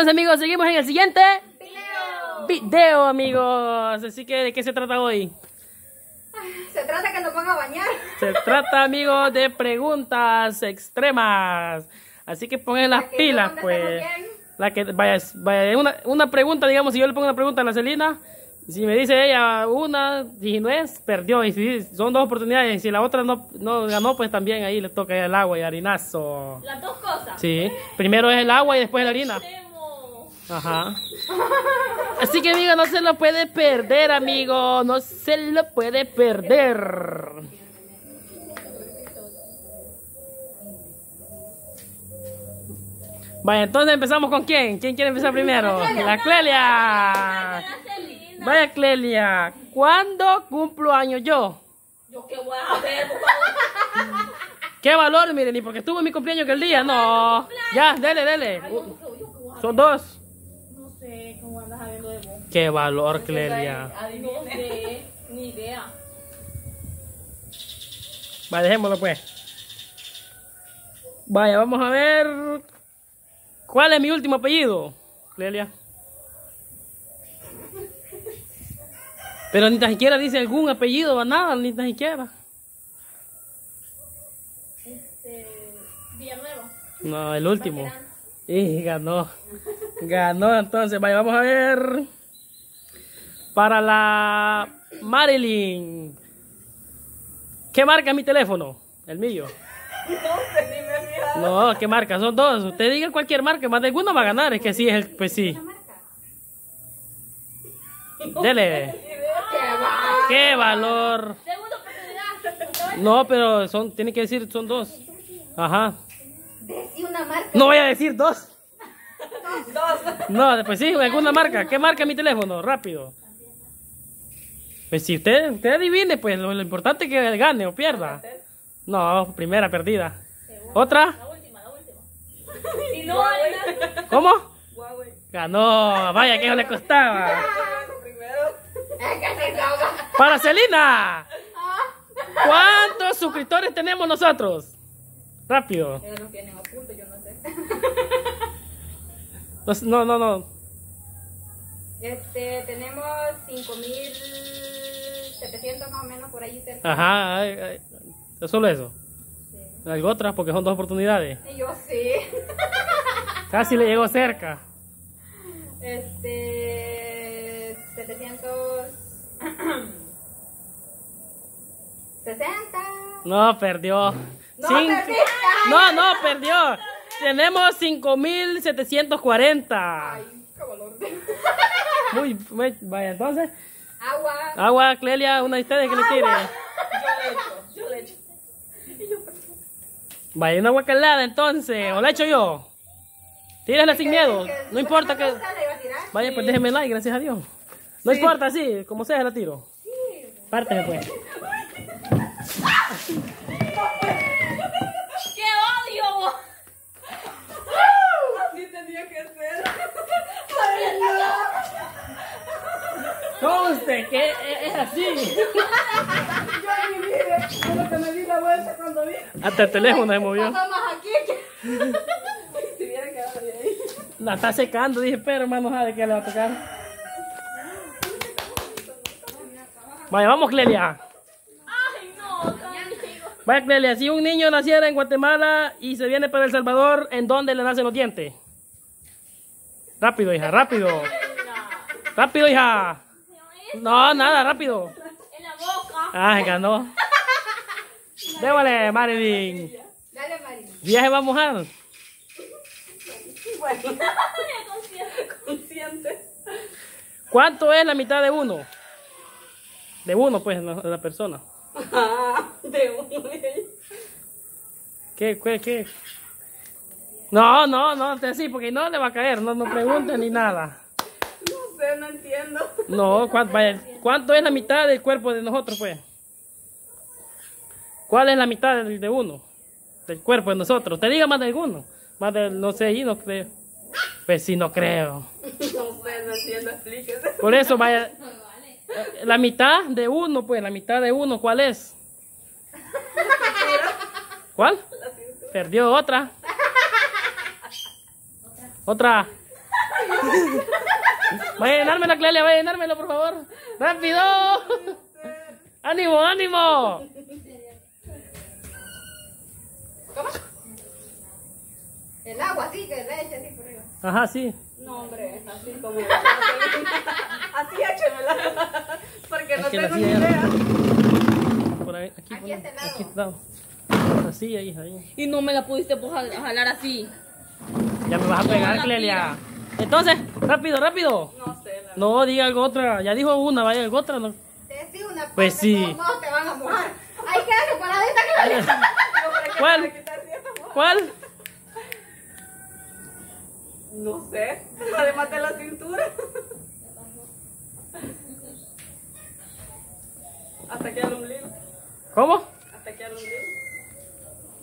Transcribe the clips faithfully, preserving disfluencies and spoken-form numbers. Entonces, amigos, seguimos en el siguiente video, video amigos. Así que, ¿de qué se trata hoy? Se trata que nos van a bañar. Se trata, amigos, de preguntas extremas. Así que pongan las pilas, pues. La que vaya, vaya una, una pregunta, digamos, si yo le pongo una pregunta a la Celina, si me dice ella una, si no es, perdió. Y si son dos oportunidades, y si la otra no, no ganó, pues también ahí le toca el agua y harinazo. Las dos cosas. Sí, primero es el agua y después la harina. Ajá. Así que, amigo, no se lo puede perder, amigo. No se lo puede perder. Vaya, entonces empezamos con quién. ¿Quién quiere empezar primero? La Clelia. Vaya, Clelia. ¿Cuándo cumplo años yo? Yo qué voy a hacer. Qué valor, miren. Y porque estuvo mi cumpleaños que el día. No. Ya, dele, dele. Son dos. No sé cómo andas hablando de vos. Qué valor, Clelia. No sé, ni idea. Vaya, dejémoslo pues. Vaya, vamos a ver. ¿Cuál es mi último apellido, Clelia? Pero ni tan siquiera dice algún apellido o nada, ni tan siquiera. Este... Villanueva. No, el último. Y ganó. Ganó, entonces. Vaya, vamos a ver. Para la Marilyn. ¿Qué marca es mi teléfono? El mío. No, ¿qué marca? Son dos. Usted diga cualquier marca, más de alguna va a ganar. Es que sí, es el, pues sí. Dele. ¡Qué valor! No, pero son, tiene que decir, son dos. Ajá. No voy a decir dos. No, pues sí, alguna marca. ¿Qué marca mi teléfono? Rápido. Pues si usted, usted adivine, pues lo, lo importante es que gane o pierda. No, primera perdida. ¿Otra? La última, la última. Si no, ¿cómo? Huawei. Ganó. Vaya, que no le costaba. Para Celina. ¿Cuántos suscriptores tenemos nosotros? Rápido. No, no, no. Este, tenemos cinco mil setecientos más o menos por ahí cerca. Ajá, ay, ay. ¿Solo eso? Algo otras porque son dos oportunidades. Yo sí. Casi le llegó cerca. Este... setecientos sesenta. No, perdió. No, Cin... no, no, perdió. Tenemos cinco mil setecientos cuarenta. Ay, qué valor. Muy, muy, vaya, entonces. Agua. Agua, Clelia, una de ustedes que le tire. Yo le echo, yo le echo. Vaya, una guacalada entonces, o la echo yo. Tírala sin miedo, no importa que... Vaya, pues déjeme like, gracias a Dios. No importa, sí, como sea la tiro. Párteme pues. ¡Qué odio! Así tenía que ser. Conste que es así. Pero que me di la vuelta cuando vi. Hasta el teléfono se movió. Más aquí que... Si vieran que va de ahí. La está secando, dije, pero hermano, ¿sabe qué le va a tocar? Vaya, vamos, Clelia. Ay, no, vaya, Clelia, si un niño naciera en Guatemala y se viene para El Salvador, ¿en dónde le nacen los dientes? Rápido, hija, rápido. Rápido, hija. No, nada, rápido. En la boca. Ay, ganó. Débale, Marilyn. Dale, Marilyn. ¿Viaje va a mojar? Consciente. ¿Cuánto es la mitad de uno? De uno, pues, la, la persona. Ah, de uno. ¿Qué, qué, qué? No, no, no, te sí, porque no le va a caer. No, no pregunten ni nada. No sé, no entiendo. No, ¿cuánto, vaya, ¿cuánto es la mitad del cuerpo de nosotros, pues? ¿Cuál es la mitad del, de uno? Del cuerpo de nosotros. Te diga más de alguno. Más del, no sé, y no creo. Pues sí, no creo. No sé, no entiendo, explíquese. Por eso, vaya. La mitad de uno, pues, la mitad de uno, ¿cuál es? ¿Cuál? Perdió otra. Otra. Vaya a llenármelo, Clelia, vaya a llenármelo, por favor. ¡Rápido! ¡Ánimo, ánimo! ¿Cómo? El agua, sí, que le echen así por arriba. Ajá, sí. No, hombre, así como... así échenmela. Porque no tengo ni idea. Por ahí, aquí, aquí, este lado. Aquí está. Así, ahí, ahí. Y no me la pudiste jalar así. Ya me vas a pegar, Clelia. Entonces, rápido, rápido. No sé. No, diga algo otra. Ya dijo una, vaya algo otra. No. Te digo una. Pues sí. No, te van a mojar. Ahí queda paradita, Clelia. ¿Cuál? ¿Cuál? No sé. Además de la cintura. Hasta aquí al ombligo. ¿Cómo? Hasta aquí al ombligo.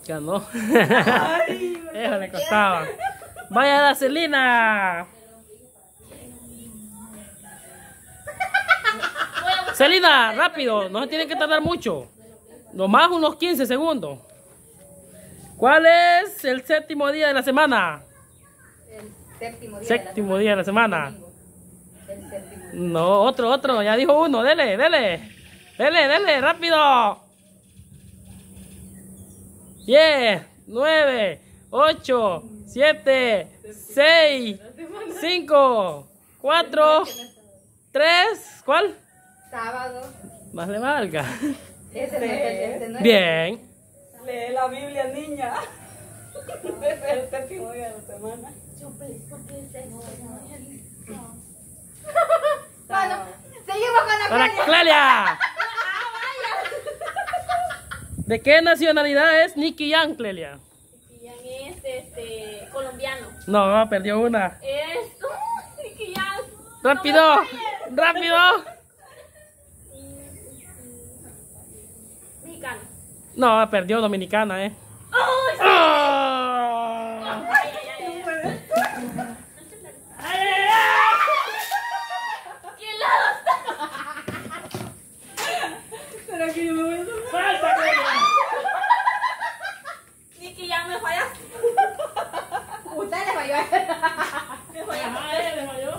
Ya no. Ay, eso le costaba. Vaya la Celina. Celina, rápido. No se tiene que tardar mucho. Nomás unos quince segundos. ¿Cuál es el séptimo día de la semana? El séptimo día, séptimo de, la día de la semana. El séptimo día. No, otro, otro. Ya dijo uno. Dele, dele. Dele, dele. Rápido. diez, nueve, ocho, siete, seis, cinco, cuatro, tres, ¿cuál? Sábado. Más le valga. Ese no es, ese no es. Bien. Lee la Biblia, niña. Ese es el séptimo día de la semana. Bueno, seguimos con la Clelia. Clelia. ¿De qué nacionalidad es Nicky Yang, Clelia? Nicky Yang es este, colombiano. No, perdió una. Es... Uh, Nicky Yang. ¡Rápido! No, ¡rápido! Mexicano. No, perdió dominicana, ¿eh? ¡Oh! Sí. ¡Oh! Ay, ay, ay, ay. ¿Qué lado está? ¿Será que yo me voy a tomar? ¡Falta, Clelia! ¿Me fallas? Usted le falló. ¿Me falló? Ajá, ella le falló.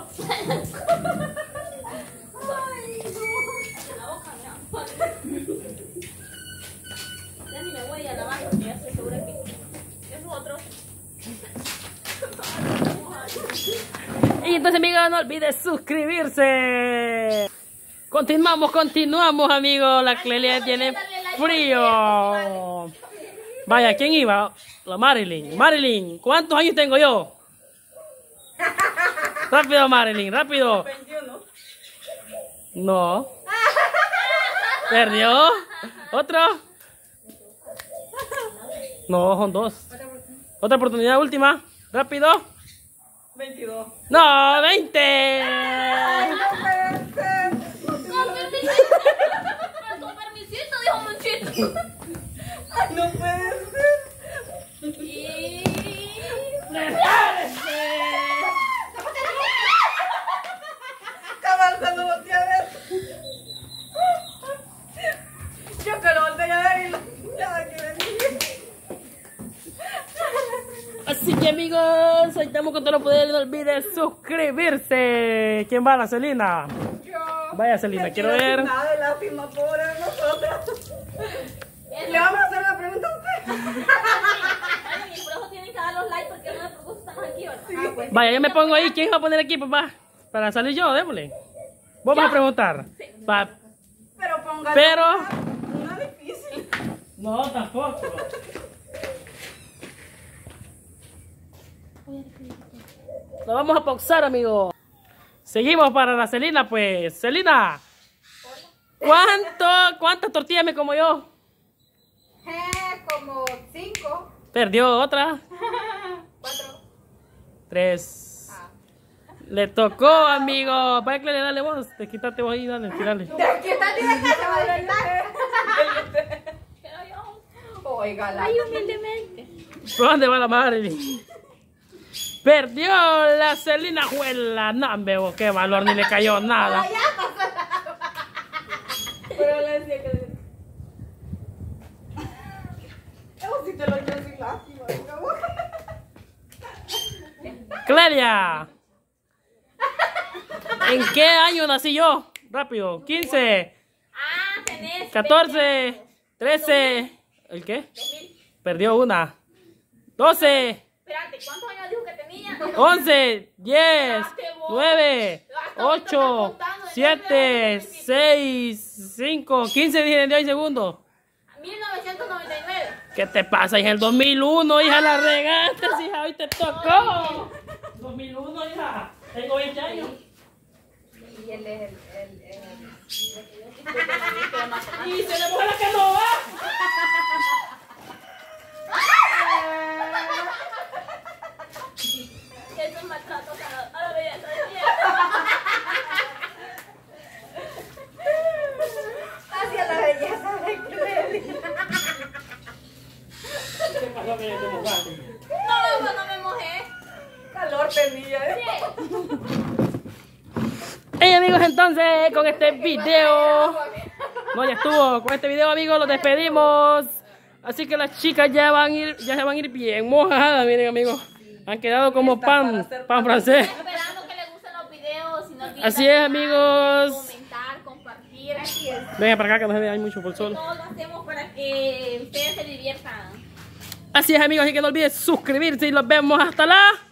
Ay, no. La boca me apaga. Ya ni me voy a lavar porque ya estoy segura que... es otro. Y entonces, amigos, no olvides suscribirse. Continuamos, continuamos, amigos. La Clelia tiene frío. Vaya, ¿quién iba? La Marilyn. Marilyn, ¿cuántos años tengo yo? Rápido, Marilyn, rápido. veintiuno. No. ¿Perdió? ¿Otro? No, son dos. Otra oportunidad, última. Rápido. veintidós. No, veinte. Ay, no, no, no, no, con permisito, dijo Monchito. No puede ser. Y... ¡prepárense! Camarza, no volteé a ver. Yo que lo volteé a ver y lo... ya, que venía. Así que, amigos, ahí estamos con todo lo poder. No olvides suscribirse. ¿Quién va, la Celina? Yo. Vaya, Celina, quiero ver. Nada de lástima, pobre de nosotros. Le vamos a hacer la pregunta a usted. Y por eso tienen que dar los likes porque no me preocupa, estamos aquí, ¿verdad? Sí. Ah, pues, vaya, yo me pongo ahí. ¿Quién va a poner aquí, papá? Para salir yo, démosle. Vos vas a preguntar. Sí. Pa... pero ponga. Pero. Una difícil. No, tampoco. Lo vamos a pausar, amigo. Seguimos para la Celina, pues. Celina. ¿Cuánto, ¿Cuántas tortillas me como yo? Como cinco. Perdió otra. Cuatro. Tres. Ah. Le tocó, amigo. Vaya, Clelia, dale vos. Te quitaste vos ahí, dale, tirale. Te quitaste de acá, te va a quitar. Pero yo. Oiga, la. Ay, humildemente. ¿Por dónde va la madre? Perdió la Celina Juela. No, bebo, qué valor, ni le cayó nada. Pero ya pasó. Pero le decía que. Clelia, ¿En qué año nací yo? Rápido. quince. Ah, tenés. catorce. trece. ¿El qué? Perdió una. doce. Espérate, ¿cuántos años dijo que tenía? once. diez. nueve. ocho. siete. seis. cinco. quince, diecinueve segundos. mil novecientos noventa y nueve. ¿Qué te pasa? Es el dos mil uno, hija. La regaste, hija. Hoy te tocó. dos mil uno, hija. Tengo veinte años. Y él es el... el, el, el... y se le muere que no va. Eso es maltrato a la belleza. Hacia la belleza de Cruel. ¿Qué pasó que yo te mojaste? No, no, no me mojé. Calor tenía. Hey amigos, entonces con este video no, ya estuvo. Con este video, amigos, los despedimos. Así que las chicas ya van a ir, ya se van a ir bien mojadas, miren, amigos. Han quedado como pan, pan francés. Esperando que les gusten los videos. Si no olviden, así es, amigos. Comentar, compartir. Así es. Venga para acá que no se vean mucho por el sol. Todo lo hacemos para que ustedes se diviertan. Así es, amigos, así que no olviden suscribirse y los vemos hasta la...